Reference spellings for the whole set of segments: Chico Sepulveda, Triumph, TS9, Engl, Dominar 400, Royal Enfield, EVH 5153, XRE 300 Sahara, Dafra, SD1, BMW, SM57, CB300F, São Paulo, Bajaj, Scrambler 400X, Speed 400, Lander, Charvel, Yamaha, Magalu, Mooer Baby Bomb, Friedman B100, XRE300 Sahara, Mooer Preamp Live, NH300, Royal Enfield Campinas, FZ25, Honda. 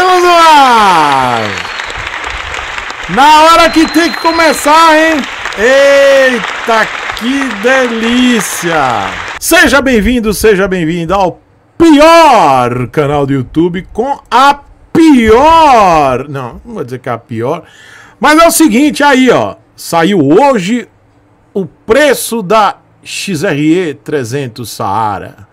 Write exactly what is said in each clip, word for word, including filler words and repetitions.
Estamos no ar! Na hora que tem que começar, hein? Eita, que delícia! Seja bem-vindo, seja bem-vinda ao pior canal do YouTube com a pior... Não, não vou dizer que é a pior. Mas é o seguinte, aí, ó. Saiu hoje o preço da X R E trezentos Sahara.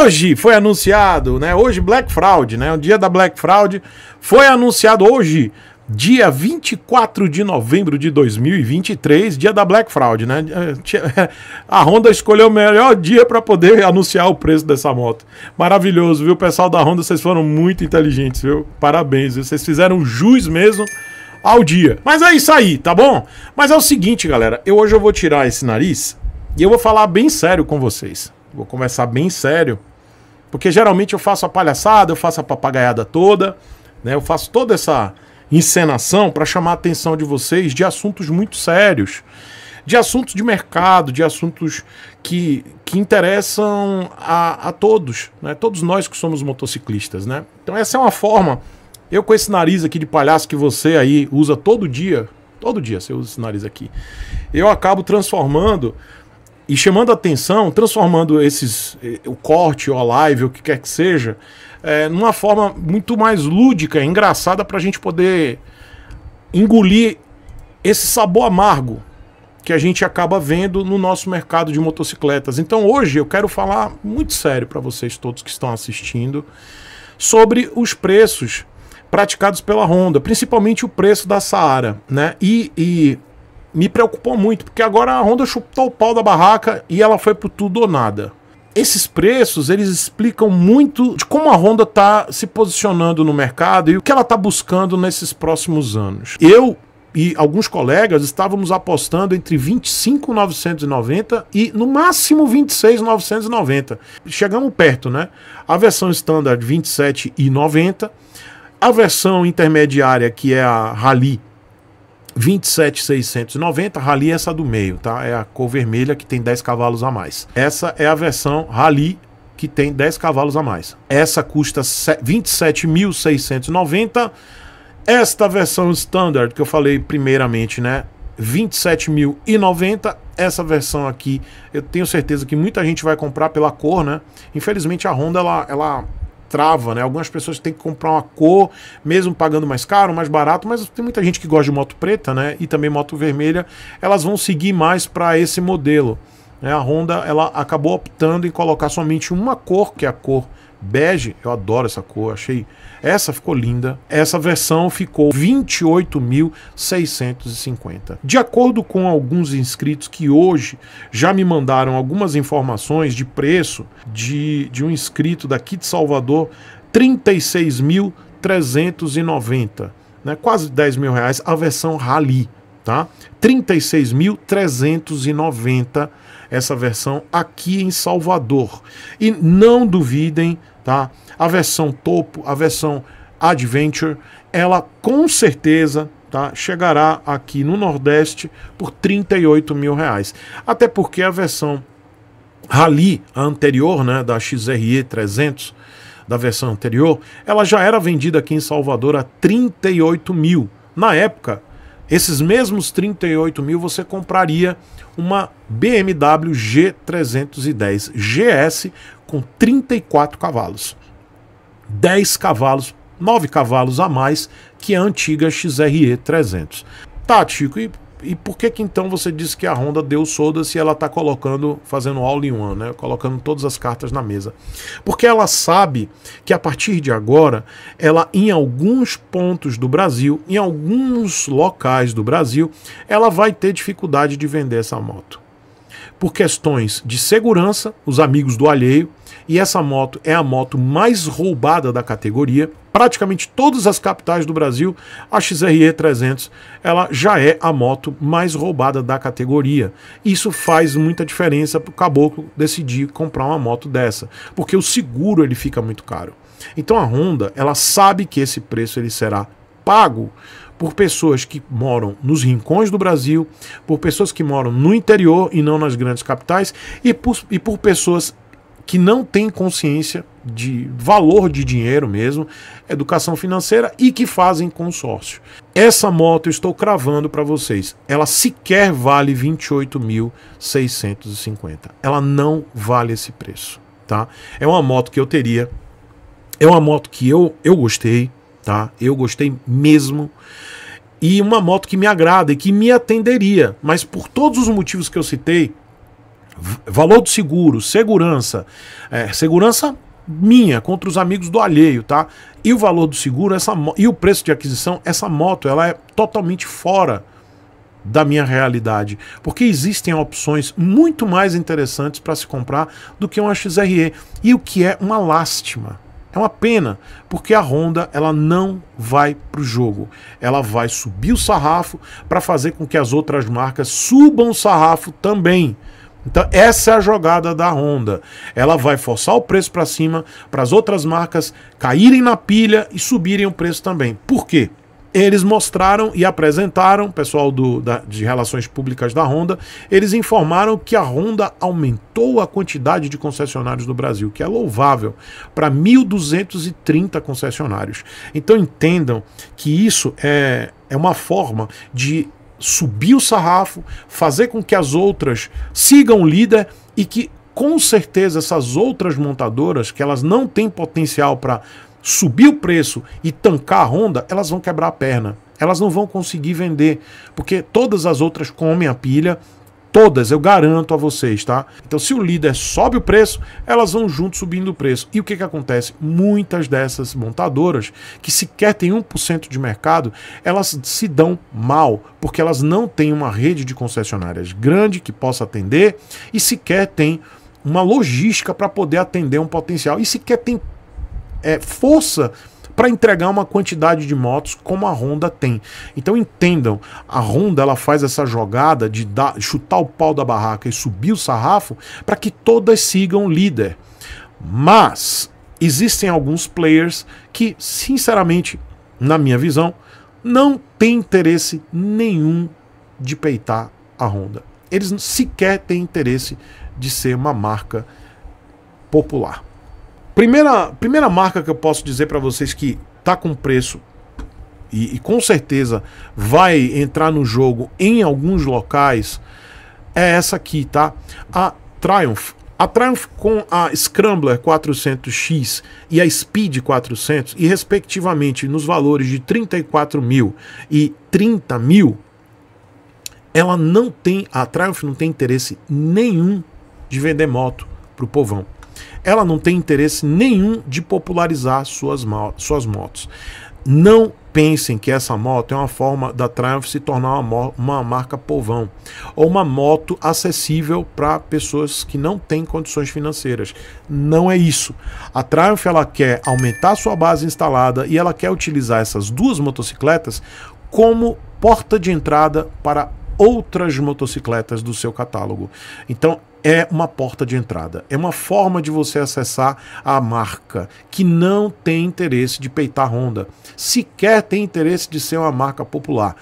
Hoje foi anunciado, né? Hoje Black Friday, né? O dia da Black Friday foi anunciado hoje, dia vinte e quatro de novembro de dois mil e vinte e três, dia da Black Friday, né? A Honda escolheu o melhor dia para poder anunciar o preço dessa moto. Maravilhoso, viu? Pessoal da Honda, vocês foram muito inteligentes, viu? Parabéns, viu? Vocês fizeram jus mesmo ao dia. Mas é isso aí, tá bom? Mas é o seguinte, galera, eu hoje eu vou tirar esse nariz e eu vou falar bem sério com vocês. Vou começar bem sério, porque geralmente eu faço a palhaçada, eu faço a papagaiada toda, né? Eu faço toda essa encenação para chamar a atenção de vocês de assuntos muito sérios, de assuntos de mercado, de assuntos que, que interessam a, a todos, né? Todos nós que somos motociclistas, né? Então essa é uma forma, eu com esse nariz aqui de palhaço que você aí usa todo dia, todo dia você usa esse nariz aqui, eu acabo transformando... E chamando a atenção, transformando esses, o corte ou a live, o que quer que seja, é, numa forma muito mais lúdica, engraçada, para a gente poder engolir esse sabor amargo que a gente acaba vendo no nosso mercado de motocicletas. Então hoje eu quero falar muito sério para vocês todos que estão assistindo sobre os preços praticados pela Honda, principalmente o preço da Sahara, né? E... e me preocupou muito, porque agora a Honda chutou o pau da barraca e ela foi pro tudo ou nada. Esses preços, eles explicam muito de como a Honda tá se posicionando no mercado e o que ela tá buscando nesses próximos anos. Eu e alguns colegas estávamos apostando entre vinte e cinco mil novecentos e noventa e no máximo vinte e seis mil novecentos e noventa. Chegamos perto, né? A versão standard vinte e sete mil e noventa, a versão intermediária que é a Rally vinte e sete mil seiscentos e noventa, Rally é essa do meio, tá? É a cor vermelha que tem dez cavalos a mais. Essa é a versão Rally que tem dez cavalos a mais. Essa custa vinte e sete mil seiscentos e noventa. Esta versão standard que eu falei primeiramente, né? vinte e sete mil e noventa. Essa versão aqui, eu tenho certeza que muita gente vai comprar pela cor, né? Infelizmente a Honda ela ela trava, né? Algumas pessoas têm que comprar uma cor, mesmo pagando mais caro, mais barato, mas tem muita gente que gosta de moto preta, né? E também moto vermelha, elas vão seguir mais para esse modelo, né? A Honda, ela acabou optando em colocar somente uma cor, que é a cor bege. Eu adoro essa cor, achei... Essa ficou linda. Essa versão ficou vinte e oito mil seiscentos e cinquenta. De acordo com alguns inscritos que hoje já me mandaram algumas informações de preço de, de um inscrito daqui de Salvador, trinta e seis mil trezentos e noventa, né? Quase dez mil reais a versão Rally, tá? trinta e seis mil trezentos e noventa essa versão aqui em Salvador. E não duvidem, tá? A versão topo, a versão Adventure, ela com certeza, tá, chegará aqui no Nordeste por trinta e oito mil reais. Até porque a versão Rally, a anterior, né, da X R E trezentos, da versão anterior, ela já era vendida aqui em Salvador a trinta e oito mil. Na época, esses mesmos trinta e oito mil você compraria uma B M W G trezentos e dez G S com trinta e quatro cavalos. dez cavalos, nove cavalos a mais que a antiga X R E trezentos. Tá, Chico, e, e por que que então você disse que a Honda deu solda se ela tá colocando, fazendo all-in-one, né? Colocando todas as cartas na mesa? Porque ela sabe que a partir de agora, ela em alguns pontos do Brasil, em alguns locais do Brasil, ela vai ter dificuldade de vender essa moto. Por questões de segurança, os amigos do alheio, e essa moto é a moto mais roubada da categoria. Praticamente todas as capitais do Brasil, a X R E trezentos, ela já é a moto mais roubada da categoria. Isso faz muita diferença para o caboclo decidir comprar uma moto dessa, porque o seguro ele fica muito caro. Então a Honda, ela sabe que esse preço ele será pago por pessoas que moram nos rincões do Brasil, por pessoas que moram no interior e não nas grandes capitais, e por, e por pessoas que não têm consciência de valor de dinheiro mesmo, educação financeira, e que fazem consórcio. Essa moto eu estou cravando para vocês, ela sequer vale vinte e oito mil seiscentos e cinquenta, ela não vale esse preço, tá? É uma moto que eu teria, é uma moto que eu, eu gostei, tá? Eu gostei mesmo, e uma moto que me agrada e que me atenderia, mas por todos os motivos que eu citei, valor do seguro, segurança, é, segurança minha contra os amigos do alheio, tá? E o valor do seguro, essa e o preço de aquisição, essa moto, ela é totalmente fora da minha realidade, porque existem opções muito mais interessantes para se comprar do que uma X R E, e o que é uma lástima. É uma pena, porque a Honda ela não vai para o jogo. Ela vai subir o sarrafo para fazer com que as outras marcas subam o sarrafo também. Então essa é a jogada da Honda. Ela vai forçar o preço para cima para as outras marcas caírem na pilha e subirem o preço também. Por quê? Eles mostraram e apresentaram, pessoal do, da, de Relações Públicas da Honda, eles informaram que a Honda aumentou a quantidade de concessionários no Brasil, que é louvável, para mil duzentos e trinta concessionários. Então entendam que isso é, é uma forma de subir o sarrafo, fazer com que as outras sigam o líder e que, com certeza, essas outras montadoras, que elas não têm potencial para subir o preço e tancar a Honda, elas vão quebrar a perna. Elas não vão conseguir vender, porque todas as outras comem a pilha, todas, eu garanto a vocês, tá? Então se o líder sobe o preço, elas vão junto subindo o preço. E o que que acontece? Muitas dessas montadoras, que sequer tem um por cento de mercado, elas se dão mal, porque elas não têm uma rede de concessionárias grande que possa atender e sequer tem uma logística para poder atender um potencial. E sequer tem É, força para entregar uma quantidade de motos como a Honda tem. Então entendam, a Honda ela faz essa jogada de dar, chutar o pau da barraca e subir o sarrafo para que todas sigam o líder. Mas existem alguns players que, sinceramente, na minha visão, não tem interesse nenhum de peitar a Honda. Eles sequer têm interesse de ser uma marca popular. Primeira, primeira marca que eu posso dizer para vocês que tá com preço e, e com certeza vai entrar no jogo em alguns locais é essa aqui, tá? A Triumph. A Triumph com a Scrambler quatrocentos X e a Speed quatrocentos e respectivamente nos valores de trinta e quatro mil e trinta mil, ela não tem, a Triumph não tem interesse nenhum de vender moto pro povão. Ela não tem interesse nenhum de popularizar suas, suas motos. Não pensem que essa moto é uma forma da Triumph se tornar uma, uma marca povão, ou uma moto acessível para pessoas que não têm condições financeiras. Não é isso. A Triumph ela quer aumentar sua base instalada e ela quer utilizar essas duas motocicletas como porta de entrada para outras motocicletas do seu catálogo. Então, é uma porta de entrada, é uma forma de você acessar a marca que não tem interesse de peitar Honda, sequer tem interesse de ser uma marca popular.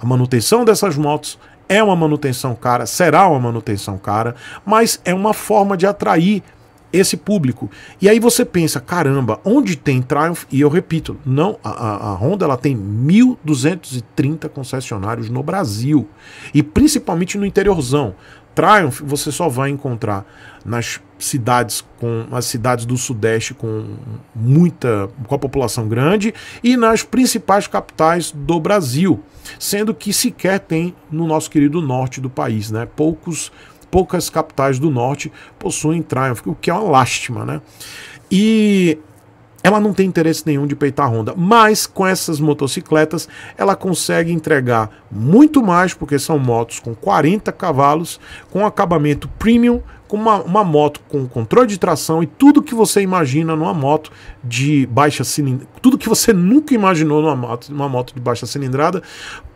A manutenção dessas motos é uma manutenção cara, será uma manutenção cara, mas é uma forma de atrair esse público. E aí você pensa, caramba, onde tem Triumph, e eu repito, não, a, a Honda ela tem mil duzentos e trinta concessionários no Brasil, e principalmente no interiorzão. Triumph você só vai encontrar nas cidades, com as cidades do Sudeste com muita, com a população grande, e nas principais capitais do Brasil, sendo que sequer tem no nosso querido norte do país, né? Poucos, poucas capitais do norte possuem Triumph, o que é uma lástima, né? E ela não tem interesse nenhum de peitar a Honda, mas com essas motocicletas ela consegue entregar muito mais, porque são motos com quarenta cavalos, com acabamento premium, com uma, uma moto com controle de tração e tudo que você imagina numa moto de baixa cilindrada, tudo que você nunca imaginou numa moto, numa moto de baixa cilindrada,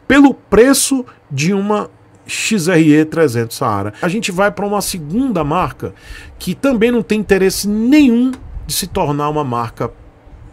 pelo preço de uma X R E trezentos Sahara. A gente vai para uma segunda marca que também não tem interesse nenhum de se tornar uma marca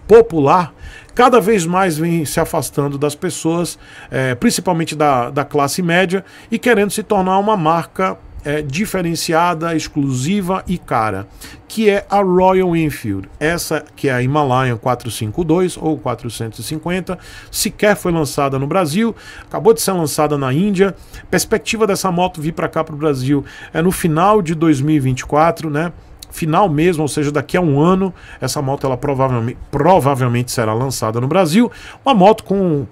popular, cada vez mais vem se afastando das pessoas, é, principalmente da, da classe média, e querendo se tornar uma marca é, diferenciada, exclusiva e cara, que é a Royal Enfield. Essa que é a Himalayan quatrocentos e cinquenta e dois ou quatrocentos e cinquenta, sequer foi lançada no Brasil, acabou de ser lançada na Índia. Perspectiva dessa moto vir para cá, para o Brasil, é no final de dois mil e vinte e quatro, né? Final mesmo, ou seja, daqui a um ano essa moto ela provavelmente, provavelmente será lançada no Brasil. Uma moto com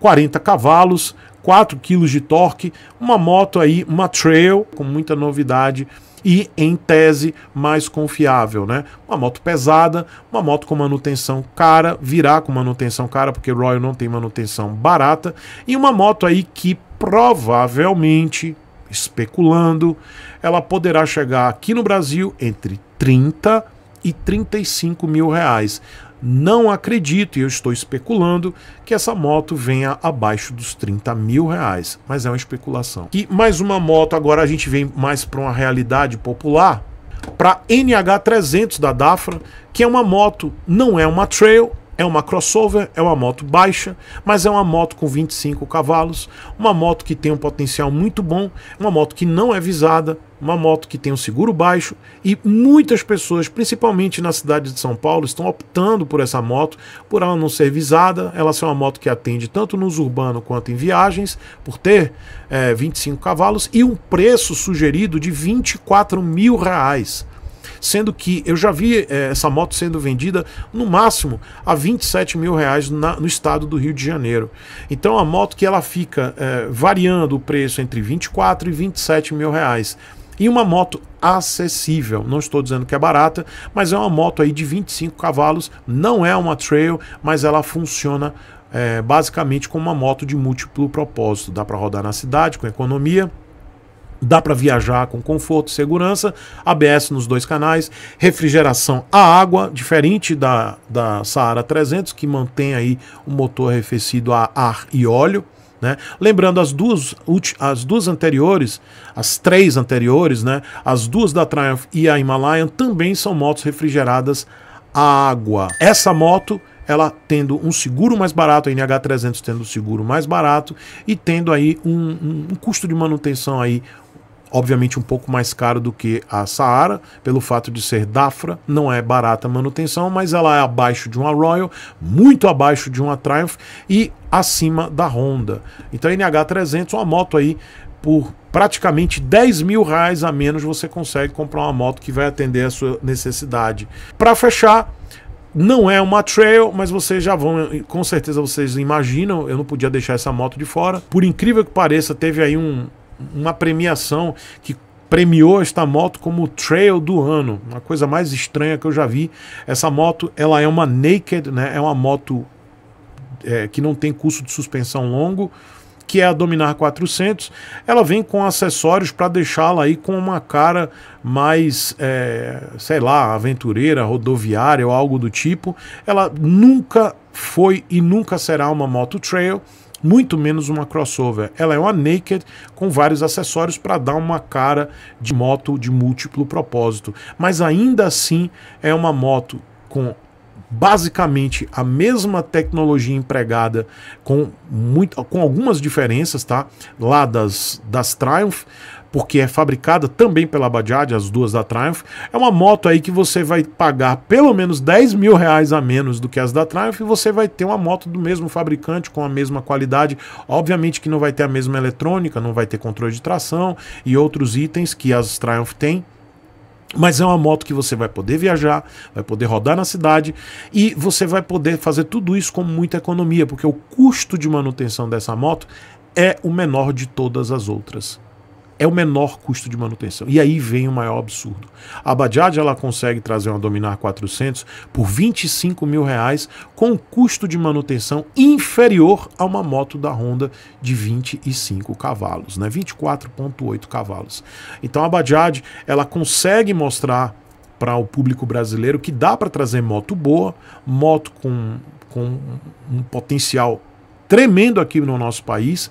quarenta cavalos, quatro quilos de torque, uma moto aí, uma trail, com muita novidade e, em tese, mais confiável, né? Uma moto pesada, uma moto com manutenção cara, virá com manutenção cara, porque Royal não tem manutenção barata, e uma moto aí que provavelmente, especulando, ela poderá chegar aqui no Brasil entre trinta e trinta e cinco mil reais. Não acredito, e eu estou especulando, que essa moto venha abaixo dos trinta mil reais, mas é uma especulação. E mais uma moto, agora a gente vem mais para uma realidade popular, para N H trezentos da Dafra, que é uma moto, não é uma trail, é uma crossover, é uma moto baixa, mas é uma moto com vinte e cinco cavalos, uma moto que tem um potencial muito bom, uma moto que não é visada, uma moto que tem um seguro baixo, e muitas pessoas, principalmente na cidade de São Paulo, estão optando por essa moto, por ela não ser visada, ela ser uma moto que atende tanto no uso urbano quanto em viagens, por ter é, vinte e cinco cavalos, e um preço sugerido de vinte e quatro mil reais. Sendo que eu já vi é, essa moto sendo vendida no máximo a vinte e sete mil reais na, no estado do Rio de Janeiro. Então a moto que ela fica é, variando o preço entre vinte e quatro e vinte e sete mil reais. E uma moto acessível, não estou dizendo que é barata, mas é uma moto aí de vinte e cinco cavalos, não é uma trail, mas ela funciona é, basicamente como uma moto de múltiplo propósito. Dá para rodar na cidade com economia, dá para viajar com conforto e segurança, A B S nos dois canais, refrigeração a água, diferente da, da Sahara trezentos, que mantém aí o motor arrefecido a ar e óleo, né? Lembrando, as duas, as duas anteriores, as três anteriores, né? As duas da Triumph e a Himalayan também são motos refrigeradas a água. Essa moto, ela tendo um seguro mais barato, a N H trezentos tendo um seguro mais barato e tendo aí um, um, um custo de manutenção aí, obviamente um pouco mais caro do que a Sahara, pelo fato de ser Dafra, não é barata a manutenção, mas ela é abaixo de uma Royal, muito abaixo de uma Triumph e acima da Honda. Então a N H trezentos, uma moto aí por praticamente dez mil reais a menos, você consegue comprar uma moto que vai atender a sua necessidade. Para fechar, não é uma trail, mas vocês já vão, com certeza vocês imaginam, eu não podia deixar essa moto de fora. Por incrível que pareça, teve aí um uma premiação que premiou esta moto como trail do ano, uma coisa mais estranha que eu já vi. Essa moto, ela é uma naked, né? É uma moto é, que não tem curso de suspensão longo, que é a Dominar quatrocentos. Ela vem com acessórios para deixá-la aí com uma cara mais, é, sei lá, aventureira, rodoviária ou algo do tipo. Ela nunca foi e nunca será uma moto trail, muito menos uma crossover. Ela é uma naked com vários acessórios para dar uma cara de moto de múltiplo propósito, mas ainda assim é uma moto com basicamente a mesma tecnologia empregada, com, muito, com algumas diferenças, tá? Lá das, das Triumph, porque é fabricada também pela Bajaj, as duas da Triumph. É uma moto aí que você vai pagar pelo menos dez mil reais a menos do que as da Triumph, e você vai ter uma moto do mesmo fabricante, com a mesma qualidade. Obviamente que não vai ter a mesma eletrônica, não vai ter controle de tração e outros itens que as Triumph têm, mas é uma moto que você vai poder viajar, vai poder rodar na cidade, e você vai poder fazer tudo isso com muita economia, porque o custo de manutenção dessa moto é o menor de todas as outras. É o menor custo de manutenção. E aí vem o maior absurdo. A Bajaj, ela consegue trazer uma Dominar quatrocentos por vinte e cinco mil reais, com um custo de manutenção inferior a uma moto da Honda de vinte e cinco cavalos, né? vinte e quatro vírgula oito cavalos. Então a Bajaj, ela consegue mostrar para o público brasileiro que dá para trazer moto boa, moto com, com um potencial tremendo aqui no nosso país,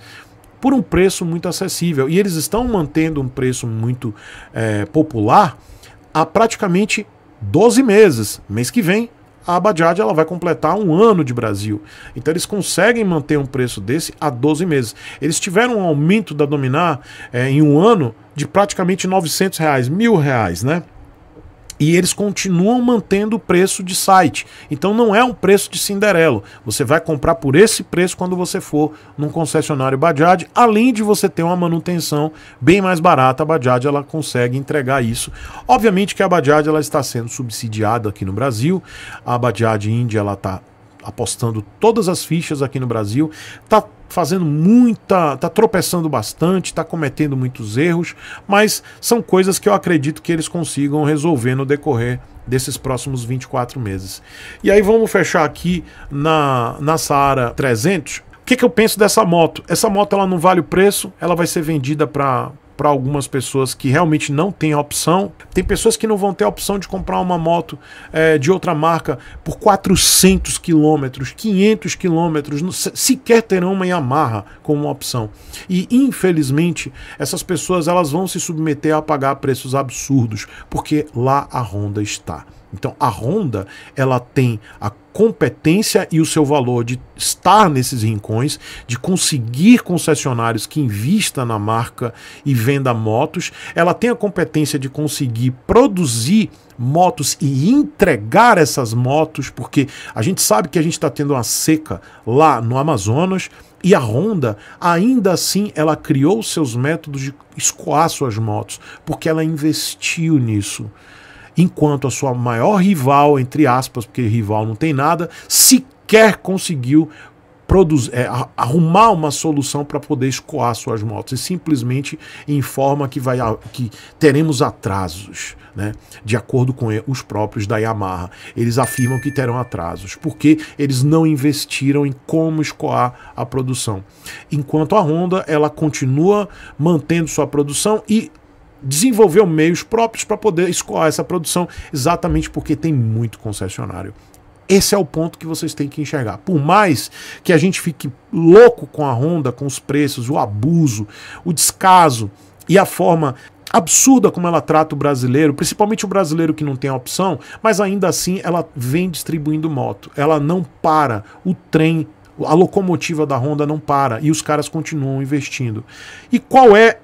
por um preço muito acessível. E eles estão mantendo um preço muito é, popular há praticamente doze meses. Mês que vem a Bajaj ela vai completar um ano de Brasil. Então eles conseguem manter um preço desse a doze meses. Eles tiveram um aumento da Dominar é, em um ano de praticamente novecentos reais, mil reais, né? E eles continuam mantendo o preço de site. Então não é um preço de Cinderelo. Você vai comprar por esse preço quando você for num concessionário Bajaj, além de você ter uma manutenção bem mais barata. A Bajaj ela consegue entregar isso. Obviamente que a Bajaj ela está sendo subsidiada aqui no Brasil. A Bajaj Índia ela está apostando todas as fichas aqui no Brasil, está fazendo muita, está tropeçando bastante, está cometendo muitos erros, mas são coisas que eu acredito que eles consigam resolver no decorrer desses próximos vinte e quatro meses. E aí vamos fechar aqui na, na Sahara trezentos. O que, que eu penso dessa moto? Essa moto ela não vale o preço, ela vai ser vendida para... para algumas pessoas que realmente não têm opção. Tem pessoas que não vão ter a opção de comprar uma moto é, de outra marca por quatrocentos quilômetros, quinhentos quilômetros, sequer terão uma Yamaha como uma opção. E infelizmente essas pessoas elas vão se submeter a pagar preços absurdos, porque lá a Honda está. Então a Honda ela tem a competência e o seu valor de estar nesses rincões, de conseguir concessionários que invista na marca e venda motos. Ela tem a competência de conseguir produzir motos e entregar essas motos, porque a gente sabe que a gente está tendo uma seca lá no Amazonas, e a Honda, ainda assim, ela criou seus métodos de escoar suas motos, porque ela investiu nisso. Enquanto a sua maior rival, entre aspas, porque rival não tem nada, sequer conseguiu produzir, é, arrumar uma solução para poder escoar suas motos, e simplesmente informa que, vai, que teremos atrasos, né? De acordo com os próprios da Yamaha. Eles afirmam que terão atrasos, porque eles não investiram em como escoar a produção. Enquanto a Honda, ela continua mantendo sua produção e desenvolveu meios próprios para poder escoar essa produção, exatamente porque tem muito concessionário. Esse é o ponto que vocês têm que enxergar. Por mais que a gente fique louco com a Honda, com os preços, o abuso, o descaso e a forma absurda como ela trata o brasileiro, principalmente o brasileiro que não tem opção, mas ainda assim ela vem distribuindo moto, ela não para, o trem, a locomotiva da Honda não para e os caras continuam investindo. E qual é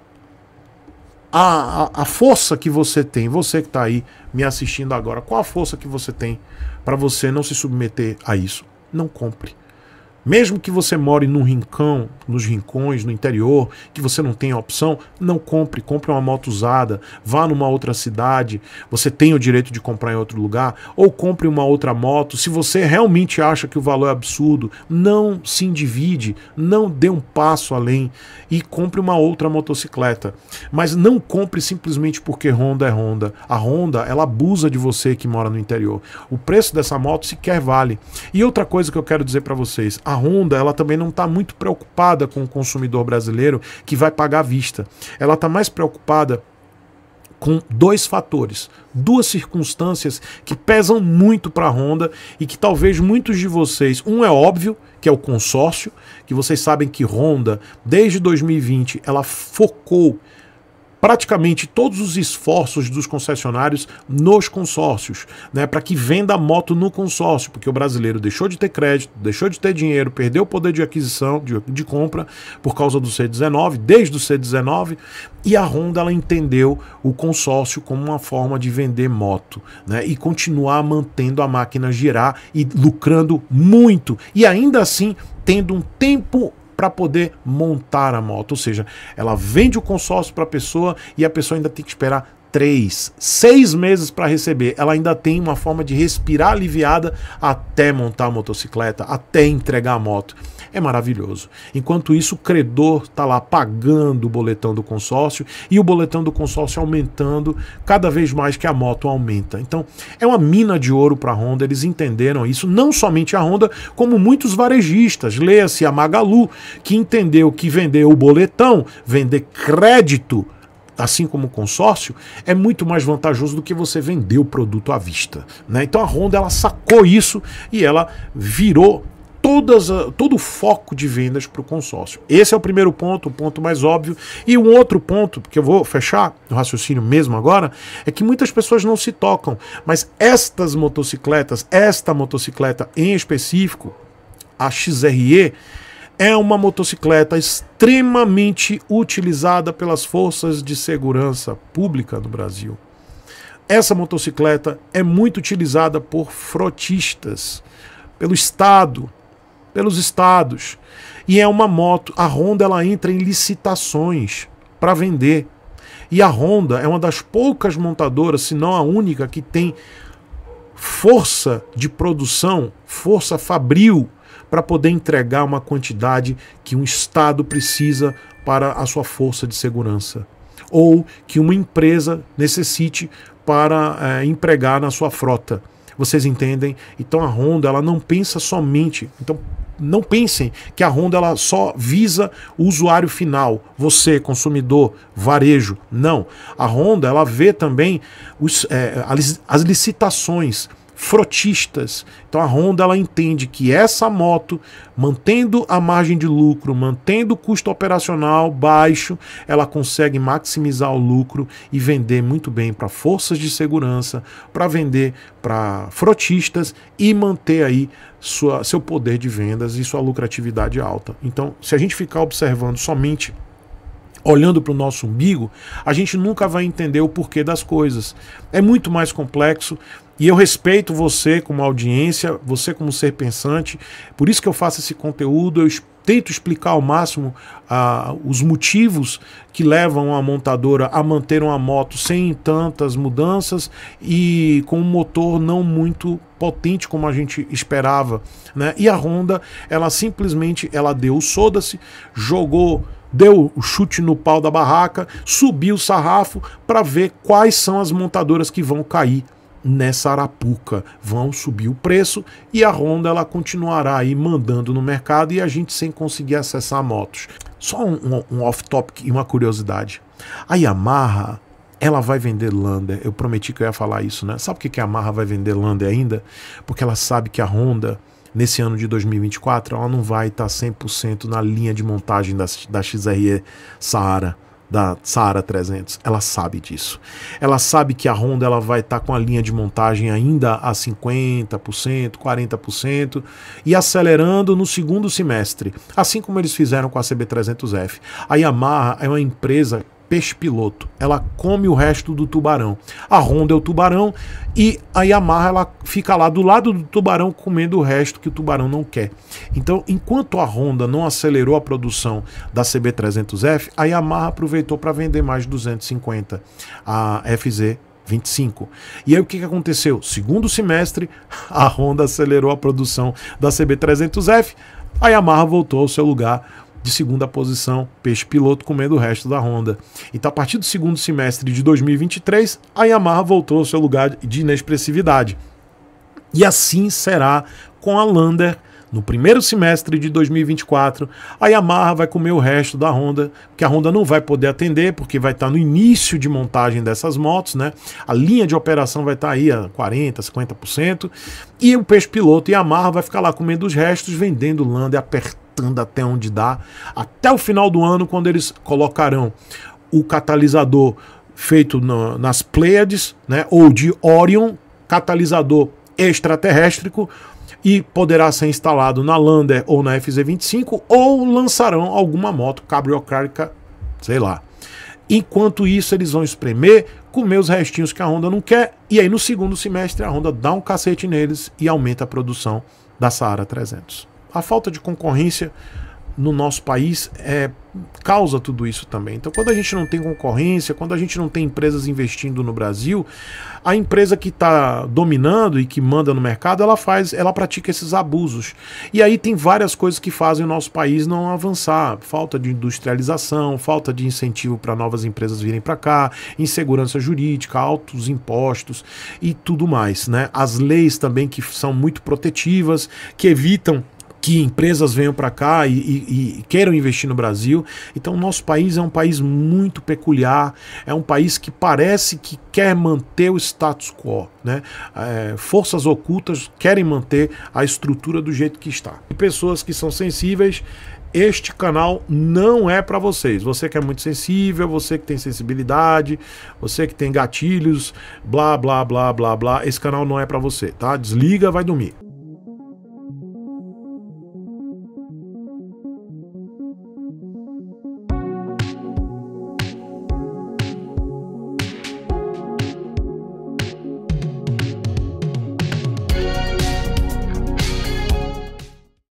A, a, a força que você tem, você que está aí me assistindo agora, qual a força que você tem para você não se submeter a isso? Não compre. Mesmo que você more num rincão, nos rincões, no interior, que você não tenha opção, não compre. Compre uma moto usada, vá numa outra cidade, você tem o direito de comprar em outro lugar, ou compre uma outra moto. Se você realmente acha que o valor é absurdo, não se endivide, não dê um passo além e compre uma outra motocicleta. Mas não compre simplesmente porque Honda é Honda. A Honda, ela abusa de você que mora no interior. O preço dessa moto sequer vale. E outra coisa que eu quero dizer para vocês, a Honda ela também não está muito preocupada com o consumidor brasileiro que vai pagar à vista. Ela está mais preocupada com dois fatores, duas circunstâncias que pesam muito para a Honda e que talvez muitos de vocês, um é óbvio, que é o consórcio, que vocês sabem que Honda, desde dois mil e vinte, ela focou praticamente todos os esforços dos concessionários nos consórcios, né, para que venda a moto no consórcio, porque o brasileiro deixou de ter crédito, deixou de ter dinheiro, perdeu o poder de aquisição, de, de compra, por causa do C dezenove, desde o C dezenove, e a Honda ela entendeu o consórcio como uma forma de vender moto, né, e continuar mantendo a máquina girar e lucrando muito, e ainda assim tendo um tempo para poder montar a moto, ou seja, ela vende o consórcio para a pessoa e a pessoa ainda tem que esperar três, seis meses para receber. Ela ainda tem uma forma de respirar aliviada até montar a motocicleta, até entregar a moto. É maravilhoso. Enquanto isso, o credor está lá pagando o boletão do consórcio e o boletão do consórcio aumentando cada vez mais que a moto aumenta. Então, é uma mina de ouro para a Honda. Eles entenderam isso, não somente a Honda, como muitos varejistas. Leia-se a Magalu, que entendeu que vender o boletão, vender crédito, assim como o consórcio, é muito mais vantajoso do que você vender o produto à vista, né? Então a Honda ela sacou isso e ela virou todas, todo o foco de vendas para o consórcio. Esse é o primeiro ponto, o ponto mais óbvio. E um outro ponto, que eu vou fechar o raciocínio mesmo agora, é que muitas pessoas não se tocam, mas estas motocicletas, esta motocicleta em específico, a X R E, é uma motocicleta extremamente utilizada pelas forças de segurança pública do Brasil. Essa motocicleta é muito utilizada por frotistas, pelo Estado, pelos estados. E é uma moto, a Honda ela entra em licitações para vender. E a Honda é uma das poucas montadoras, se não a única, que tem força de produção, força fabril, para poder entregar uma quantidade que um Estado precisa para a sua força de segurança, ou que uma empresa necessite para é, empregar na sua frota. Vocês entendem? Então a Honda ela não pensa somente... Então não pensem que a Honda ela só visa o usuário final, você, consumidor, varejo. Não. A Honda ela vê também os, é, as licitações, frotistas. Então a Honda ela entende que essa moto, mantendo a margem de lucro, mantendo o custo operacional baixo, ela consegue maximizar o lucro e vender muito bem para forças de segurança, para vender para frotistas e manter aí sua, seu poder de vendas e sua lucratividade alta. Então, se a gente ficar observando somente olhando para o nosso umbigo, a gente nunca vai entender o porquê das coisas. É muito mais complexo. E eu respeito você como audiência, você como ser pensante, por isso que eu faço esse conteúdo, eu tento explicar ao máximo ah, os motivos que levam a montadora a manter uma moto sem tantas mudanças e com um motor não muito potente como a gente esperava, né? E a Honda, ela simplesmente ela deu o soda-se, jogou... deu o chute no pau da barraca, subiu o sarrafo para ver quais são as montadoras que vão cair nessa arapuca. Vão subir o preço e a Honda ela continuará aí mandando no mercado e a gente sem conseguir acessar motos. Só um, um off-topic e uma curiosidade. A Yamaha, ela vai vender Lander. Eu prometi que eu ia falar isso, né? Sabe por que a Yamaha vai vender Lander ainda? Porque ela sabe que a Honda... nesse ano de dois mil e vinte e quatro, ela não vai estar cem por cento na linha de montagem da, da X R E Sahara, da Sahara trezentos. Ela sabe disso. Ela sabe que a Honda ela vai estar com a linha de montagem ainda a cinquenta por cento, quarenta por cento e acelerando no segundo semestre, assim como eles fizeram com a C B trezentos F. A Yamaha é uma empresa peixe-piloto, ela come o resto do tubarão. A Honda é o tubarão e a Yamaha ela fica lá do lado do tubarão comendo o resto que o tubarão não quer. Então, enquanto a Honda não acelerou a produção da C B trezentos F, a Yamaha aproveitou para vender mais duzentos e cinquenta, a F Z vinte e cinco. E aí o que aconteceu? Segundo semestre, a Honda acelerou a produção da C B trezentos F, a Yamaha voltou ao seu lugar de segunda posição, peixe-piloto comendo o resto da Honda. Então, a partir do segundo semestre de dois mil e vinte e três, a Yamaha voltou ao seu lugar de inexpressividade. E assim será com a Lander. No primeiro semestre de dois mil e vinte e quatro, a Yamaha vai comer o resto da Honda, que a Honda não vai poder atender, porque vai estar no início de montagem dessas motos, né? A linha de operação vai estar aí a quarenta por cento, cinquenta por cento, e o peixe-piloto Yamaha vai ficar lá comendo os restos, vendendo Lander, apertando até onde dá, até o final do ano, quando eles colocarão o catalisador feito na, nas Pleiades, né, ou de Orion, catalisador extraterréstrico, e poderá ser instalado na Lander ou na F Z vinte e cinco, ou lançarão alguma moto cabriocárica, sei lá. Enquanto isso, eles vão espremer, comer os restinhos que a Honda não quer, e aí no segundo semestre a Honda dá um cacete neles e aumenta a produção da Sahara trezentos. A falta de concorrência no nosso país é, causa tudo isso também. Então, quando a gente não tem concorrência, quando a gente não tem empresas investindo no Brasil, a empresa que está dominando e que manda no mercado, ela faz, ela pratica esses abusos. E aí tem várias coisas que fazem o nosso país não avançar. Falta de industrialização, falta de incentivo para novas empresas virem para cá, insegurança jurídica, altos impostos e tudo mais, né? As leis também que são muito protetivas, que evitam que empresas venham para cá e, e, e queiram investir no Brasil. Então o nosso país é um país muito peculiar, é um país que parece que quer manter o status quo, né? É, forças ocultas querem manter a estrutura do jeito que está. E pessoas que são sensíveis, este canal não é para vocês. Você que é muito sensível, você que tem sensibilidade, você que tem gatilhos, blá, blá, blá, blá, blá, esse canal não é para você, tá? Desliga, vai dormir.